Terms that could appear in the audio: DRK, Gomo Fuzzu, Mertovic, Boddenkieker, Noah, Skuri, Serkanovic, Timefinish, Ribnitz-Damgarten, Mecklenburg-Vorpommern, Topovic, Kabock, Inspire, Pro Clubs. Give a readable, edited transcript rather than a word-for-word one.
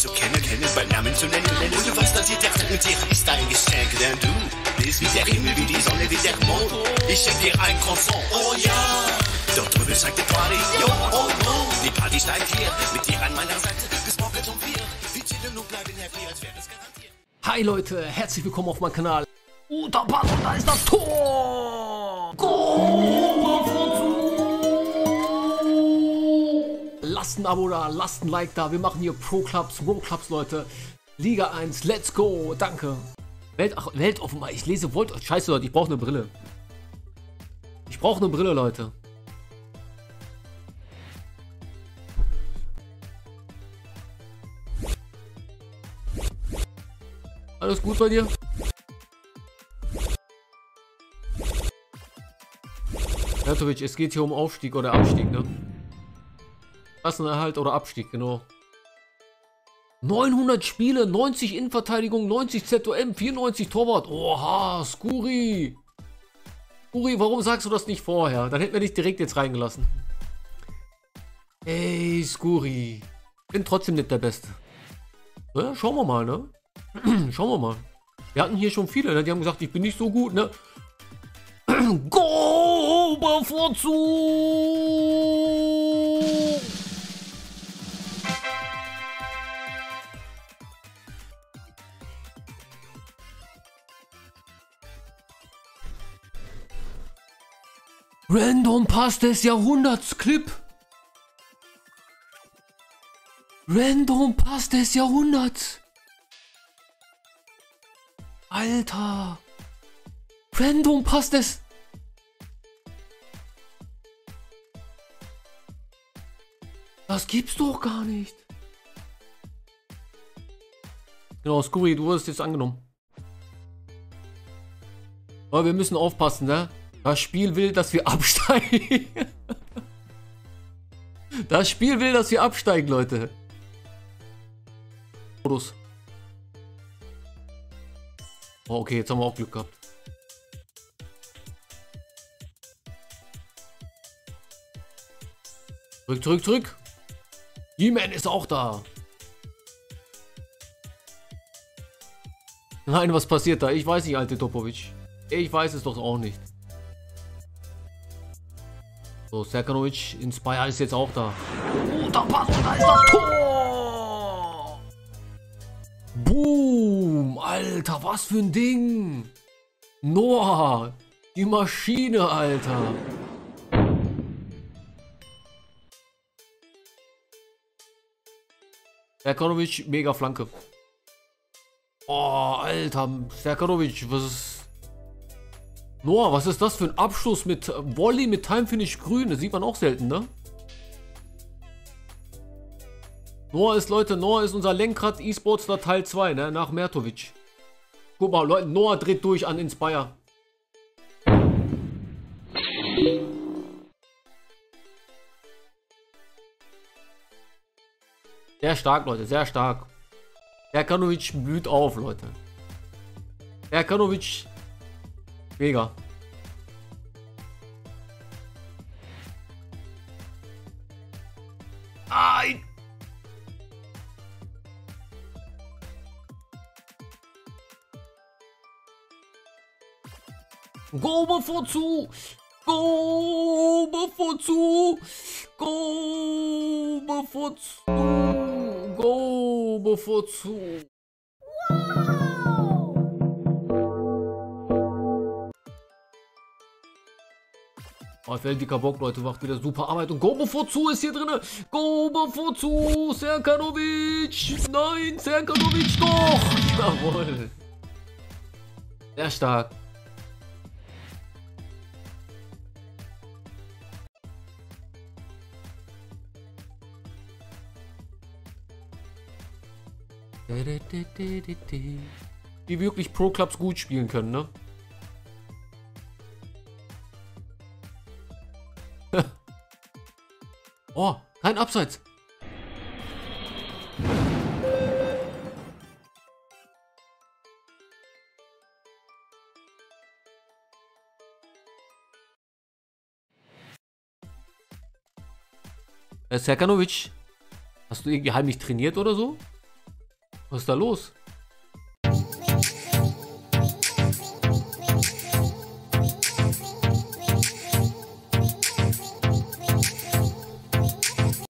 zu kennen, bei Namen zu nennen. Und du weißt, dass ihr Tag mit dir ist ein Geschenk, denn du bist wie der Himmel, wie die Sonne, wie der Mond. Ich schenk dir ein Croissant, oh ja. Dort drüben steigt die Party, yo, oh, oh. Die Party steigt hier, mit dir an meiner Seite, gesprochen zum Bier. Wir chillen und bleiben happy, als wäre es garantiert. Hi Leute, herzlich willkommen auf meinem Kanal. Da passt, da ist das Tor! Gomo Fuzzu! Lasst ein Abo da, lasst ein Like da. Wir machen hier Pro-Clubs, World-Clubs, Leute. Liga 1, let's go, danke. Weltoffenbar, ich lese Volt. Scheiße, Leute, ich brauche eine Brille. Ich brauche eine Brille, Leute. Alles gut bei dir? Mertovic, es geht hier um Aufstieg oder Abstieg, ne? Klassenerhalt oder Abstieg, genau. 900 Spiele, 90 Innenverteidigung, 90 ZOM, 94 Torwart. Oha, Skuri. Skuri, warum sagst du das nicht vorher? Dann hätten wir dich direkt jetzt reingelassen. Ey, Skuri. Bin trotzdem nicht der Beste. Ja, schauen wir mal, ne? Schauen wir mal. Wir hatten hier schon viele, ne? Die haben gesagt, ich bin nicht so gut, ne? Gomo Fuzzu! Random Pass des Jahrhunderts Clip. Random Pass des Jahrhunderts. Alter. Random Pass des... Das gibt's doch gar nicht. Genau, Skuri, du wurdest jetzt angenommen. Aber wir müssen aufpassen, ne? Das Spiel will, dass wir absteigen. Das Spiel will, dass wir absteigen, Leute. Modus. Oh, okay, jetzt haben wir auch Glück gehabt. Zurück, zurück, zurück. He-Man ist auch da. Nein, was passiert da? Ich weiß nicht, alte Topovic. Ich weiß es doch auch nicht. So, Serkanovic, Inspire ist jetzt auch da. Da passt, da ist das Tor! Boom! Alter, was für ein Ding! Noah! Die Maschine, Alter! Serkanovic, mega Flanke. Oh, Alter, Serkanovic, was ist... Noah, was ist das für ein Abschluss mit Volley, mit Timefinish grün? Das sieht man auch selten, ne? Noah ist, Leute, Noah ist unser Lenkrad E-Sportsler Teil 2, ne? Nach Mertovic. Guck mal, Leute, Noah dreht durch an Inspire. Sehr stark, Leute, sehr stark. Serkanovic blüht auf, Leute. Serkanovic, mega. Ai. Gomo Fuzzu! Gomo Fuzzu! Gomo Fuzzu! Gomo Fuzzu. Wow. Oh, fällt die Kabock, Leute, macht wieder super Arbeit. Und Gomo Fuzzu ist hier drin. Gomo Fuzzu, Serkanovic. Nein, Serkanovic doch. Jawohl. Sehr stark. Die wirklich Pro-Clubs gut spielen können, ne? Oh, kein Abseits. Serkanovic, hast du irgendwie heimlich trainiert oder so? Was ist da los?